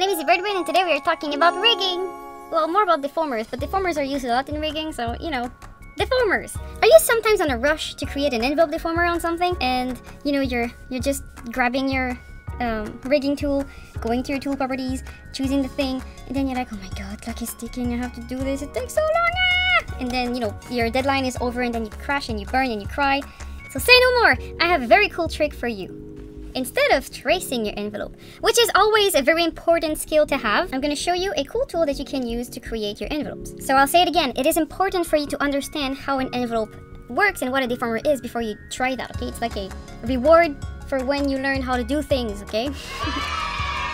my name is ZeBirdBrain, and today we are talking about rigging! Well, more about deformers, but deformers are used a lot in rigging, so, you know. Deformers! Are you sometimes on a rush to create an envelope deformer on something? And, you know, you're just grabbing your rigging tool, going to your tool properties, choosing the thing, and then you're like, oh my god, luck is ticking, I have to do this, it takes so long, ah! And then, you know, your deadline is over, and then you crash, and you burn, and you cry. So say no more! I have a very cool trick for you. Instead of tracing your envelope, which is always a very important skill to have, I'm going to show you a cool tool that you can use to create your envelopes. So I'll say it again, it is important for you to understand how an envelope works and what a deformer is before you try that, okay? It's like a reward for when you learn how to do things, okay?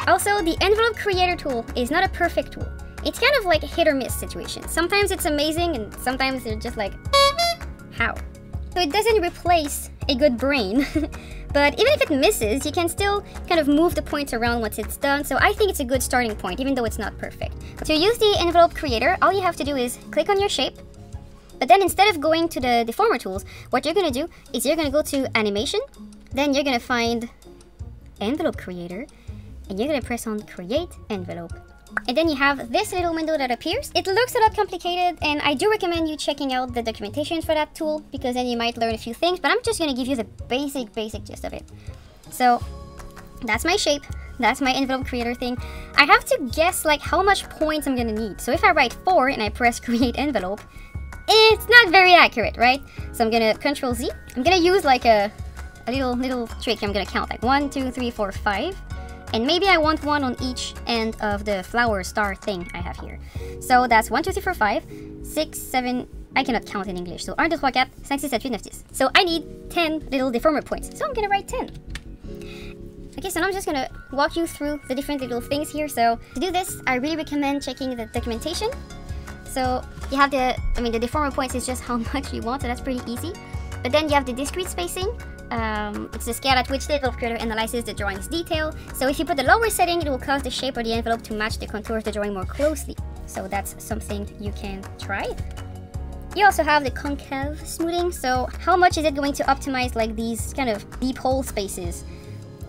Also, the envelope creator tool is not a perfect tool. It's kind of like a hit or miss situation. Sometimes it's amazing and sometimes they're just like, how? So it doesn't replace a good brain. But even if it misses, you can still kind of move the points around once it's done, so I think it's a good starting point, even though it's not perfect. To use the envelope creator, all you have to do is click on your shape, but then instead of going to the deformer tools, what you're going to do is you're going to go to animation, then you're going to find envelope creator, and you're going to press on create envelope. And then you have this little window that appears. It looks a lot complicated, and I do recommend you checking out the documentation for that tool, because then you might learn a few things, but I'm just going to give you the basic gist of it. So that's my shape, that's my envelope creator thing. I have to guess like how much points I'm going to need. So if I write 4 and I press create envelope, it's not very accurate, right? So I'm going to control Z. I'm going to use like a little trick. I'm going to count like 1, 2, 3, 4, 5. And maybe I want one on each end of the flower star thing I have here. So that's 1, 2, 3, 4, 5, 6, 7, I cannot count in English. So 1, 2, 3, 4, 5, 6, 7, 8, 9, 10. So I need 10 little deformer points. So I'm going to write 10. Okay, so now I'm just going to walk you through the different little things here. So to do this, I really recommend checking the documentation. So you have the deformer points is just how much you want, so that's pretty easy. But then you have the discrete spacing. It's the scale at which the envelope creator analyzes the drawing's detail. So if you put the lower setting, it will cause the shape or the envelope to match the contour of the drawing more closely. So that's something you can try. You also have the concave smoothing. So how much is it going to optimize like these kind of deep hole spaces?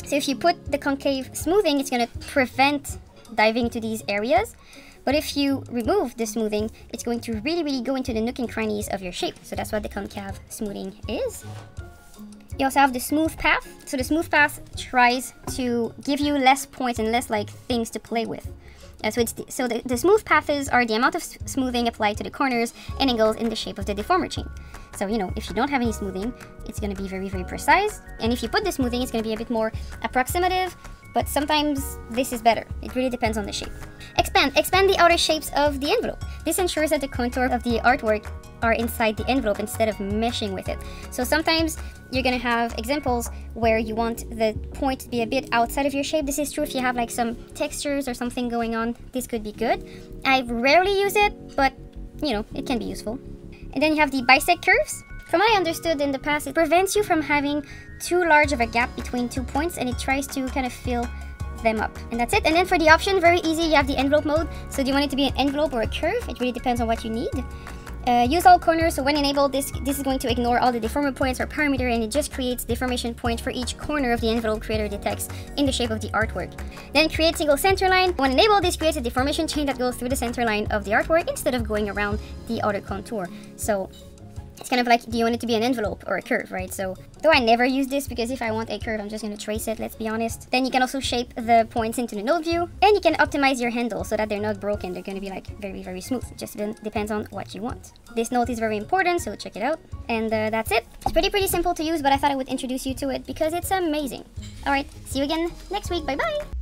So if you put the concave smoothing, it's going to prevent diving to these areas. But if you remove the smoothing, it's going to really go into the nook and crannies of your shape. So that's what the concave smoothing is. You also have the smooth path. So the smooth path tries to give you less points and less like things to play with. So the smooth paths are the amount of smoothing applied to the corners and angles in the shape of the deformer chain. So, you know, if you don't have any smoothing, it's going to be very precise. And if you put the smoothing, it's going to be a bit more approximative. But sometimes this is better. It really depends on the shape. Expand the outer shapes of the envelope. This ensures that the contour of the artwork are inside the envelope instead of meshing with it. So sometimes you're going to have examples where you want the point to be a bit outside of your shape. This is true if you have like some textures or something going on. This could be good. I rarely use it, but you know, it can be useful. And then you have the bisect curves. From what I understood in the past, it prevents you from having too large of a gap between two points, and it tries to kind of fill them up. And that's it. And then for the option, very easy, you have the envelope mode. So do you want it to be an envelope or a curve? It really depends on what you need. Use all corners, so when enabled, this is going to ignore all the deformer points or parameter, and it just creates deformation point for each corner of the envelope creator detects in the shape of the artwork. Then create single center line. When enabled, this creates a deformation chain that goes through the center line of the artwork instead of going around the outer contour. So it's kind of like, do you want it to be an envelope or a curve, right? So, though I never use this, because if I want a curve, I'm just going to trace it, let's be honest. Then you can also shape the points into the node view, and you can optimize your handle so that they're not broken. They're going to be like very smooth. It just depends on what you want. This note is very important, so check it out. And that's it. It's pretty simple to use, but I thought I would introduce you to it because it's amazing. All right, see you again next week. Bye-bye.